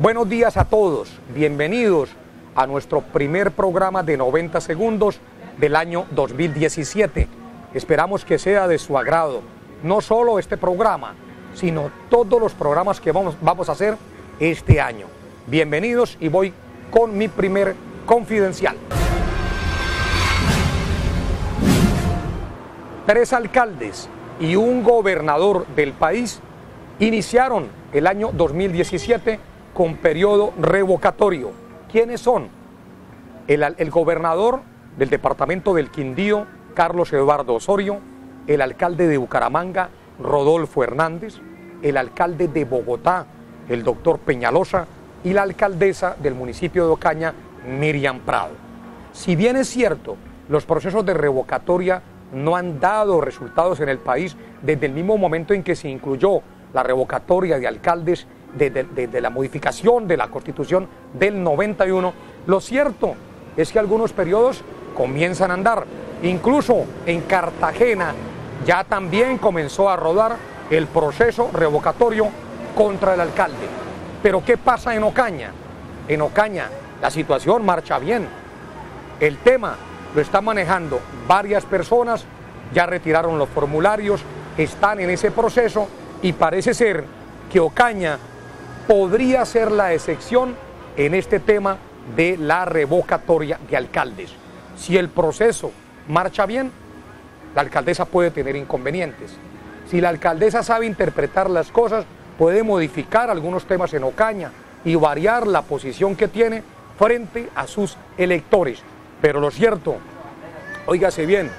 Buenos días a todos, bienvenidos a nuestro primer programa de 90 segundos del año 2017. Esperamos que sea de su agrado, no solo este programa, sino todos los programas que vamos a hacer este año. Bienvenidos y voy con mi primer confidencial. Tres alcaldes y un gobernador del país iniciaron el año 2017 con periodo revocatorio. ¿Quiénes son? El gobernador del departamento del Quindío, Carlos Eduardo Osorio, el alcalde de Bucaramanga, Rodolfo Hernández, el alcalde de Bogotá, el doctor Peñalosa, y la alcaldesa del municipio de Ocaña, Miriam Prado. Si bien es cierto, los procesos de revocatoria no han dado resultados en el país desde el mismo momento en que se incluyó la revocatoria de alcaldes desde la modificación de la Constitución del 91, lo cierto es que algunos periodos comienzan a andar. Incluso en Cartagena ya también comenzó a rodar el proceso revocatorio contra el alcalde. Pero ¿qué pasa en Ocaña? En Ocaña la situación marcha bien. El tema lo están manejando varias personas, ya retiraron los formularios, están en ese proceso y parece ser que Ocaña podría ser la excepción en este tema de la revocatoria de alcaldes. Si el proceso marcha bien, la alcaldesa puede tener inconvenientes. Si la alcaldesa sabe interpretar las cosas, puede modificar algunos temas en Ocaña y variar la posición que tiene frente a sus electores. Pero lo cierto, óigase bien,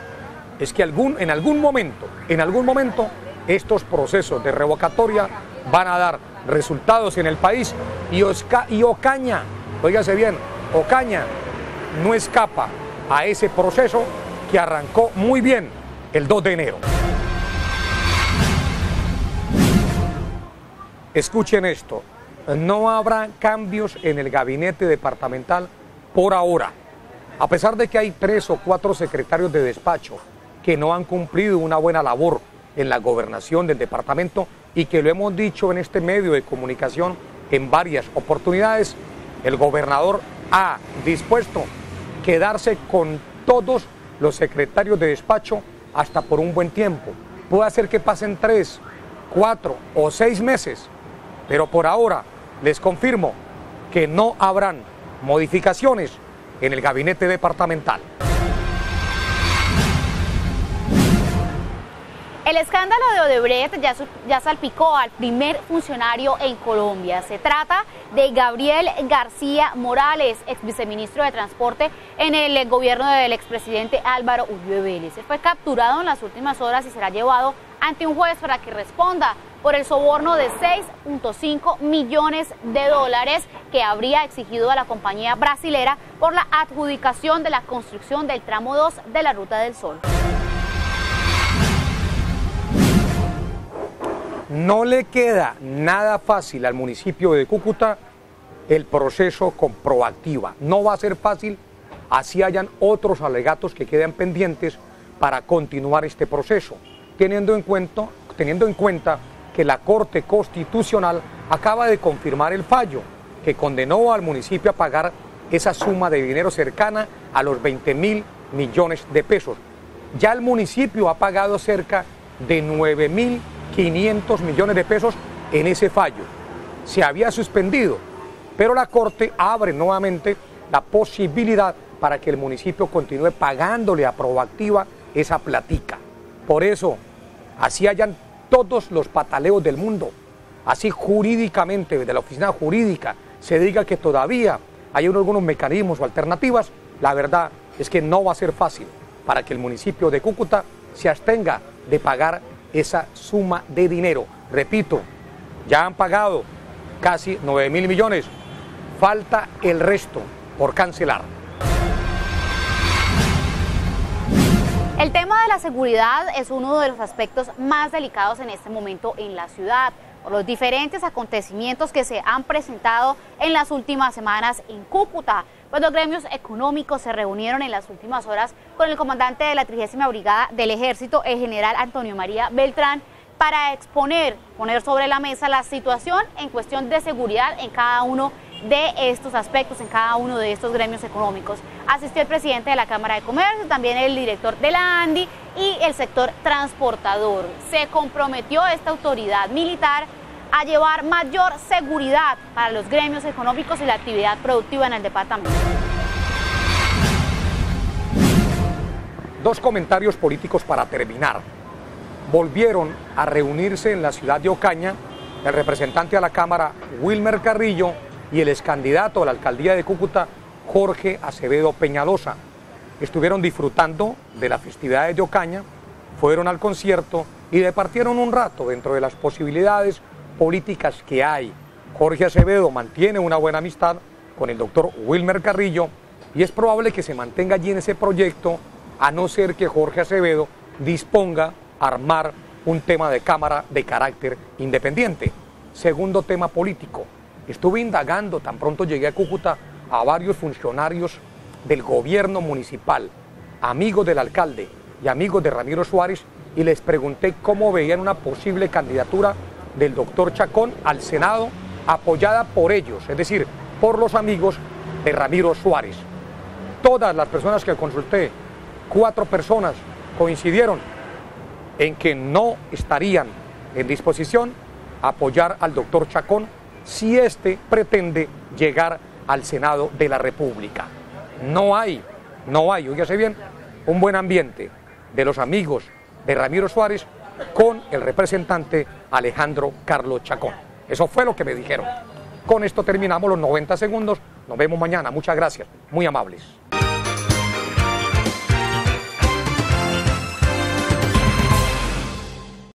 es que en algún momento estos procesos de revocatoria van a dar resultados en el país y Ocaña, óigase bien, Ocaña no escapa a ese proceso que arrancó muy bien el 2 de enero. Escuchen esto, no habrá cambios en el gabinete departamental por ahora. A pesar de que hay 3 o 4 secretarios de despacho que no han cumplido una buena labor en la gobernación del departamento y que lo hemos dicho en este medio de comunicación en varias oportunidades, el gobernador ha dispuesto quedarse con todos los secretarios de despacho hasta por un buen tiempo. Puede ser que pasen 3, 4 o 6 meses. Pero por ahora les confirmo que no habrán modificaciones en el gabinete departamental. El escándalo de Odebrecht ya salpicó al primer funcionario en Colombia. Se trata de Gabriel García Morales, ex viceministro de Transporte en el gobierno del expresidente Álvaro Uribe Vélez. Él fue capturado en las últimas horas y será llevado ante un juez para que responda por el soborno de $6.5 millones que habría exigido a la compañía brasilera por la adjudicación de la construcción del tramo 2 de la Ruta del Sol. No le queda nada fácil al municipio de Cúcuta el proceso con Proactiva. No va a ser fácil, así hayan otros alegatos que quedan pendientes para continuar este proceso, teniendo en cuenta que la Corte Constitucional acaba de confirmar el fallo que condenó al municipio a pagar esa suma de dinero cercana a los $20.000 millones. Ya el municipio ha pagado cerca de $9.500 millones en ese fallo. Se había suspendido, pero la Corte abre nuevamente la posibilidad para que el municipio continúe pagándole a Proactiva esa platica. Por eso, así hayan todos los pataleos del mundo, así jurídicamente, desde la oficina jurídica, se diga que todavía hay algunos mecanismos o alternativas, la verdad es que no va a ser fácil para que el municipio de Cúcuta se abstenga de pagar esa suma de dinero. Repito, ya han pagado casi $9.000 millones, falta el resto por cancelar. El tema de la seguridad es uno de los aspectos más delicados en este momento en la ciudad, por los diferentes acontecimientos que se han presentado en las últimas semanas en Cúcuta. Los gremios económicos se reunieron en las últimas horas con el comandante de la 30ª Brigada del Ejército, el general Antonio María Beltrán, para poner sobre la mesa la situación en cuestión de seguridad en cada uno de estos aspectos, en cada uno de estos gremios económicos. Asistió el presidente de la Cámara de Comercio, también el director de la ANDI y el sector transportador. Se comprometió esta autoridad militar a llevar mayor seguridad para los gremios económicos y la actividad productiva en el departamento. Dos comentarios políticos para terminar. Volvieron a reunirse en la ciudad de Ocaña el representante a la Cámara, Wilmer Carrillo, y el excandidato a la alcaldía de Cúcuta, Jorge Acevedo Peñalosa. Estuvieron disfrutando de las festividades de Ocaña, fueron al concierto y departieron un rato dentro de las posibilidades políticas que hay. Jorge Acevedo mantiene una buena amistad con el doctor Wilmer Carrillo y es probable que se mantenga allí en ese proyecto, a no ser que Jorge Acevedo disponga a armar un tema de Cámara de carácter independiente. Segundo tema político. Estuve indagando, tan pronto llegué a Cúcuta, a varios funcionarios del gobierno municipal, amigos del alcalde y amigos de Ramiro Suárez, y les pregunté cómo veían una posible candidatura del doctor Chacón al Senado, apoyada por ellos, es decir, por los amigos de Ramiro Suárez. Todas las personas que consulté, 4 personas, coincidieron en que no estarían en disposición a apoyar al doctor Chacón si éste pretende llegar al Senado de la República. No hay, óigase bien, un buen ambiente de los amigos de Ramiro Suárez con el representante Alejandro Carlos Chacón. Eso fue lo que me dijeron. Con esto terminamos los 90 segundos. Nos vemos mañana. Muchas gracias. Muy amables.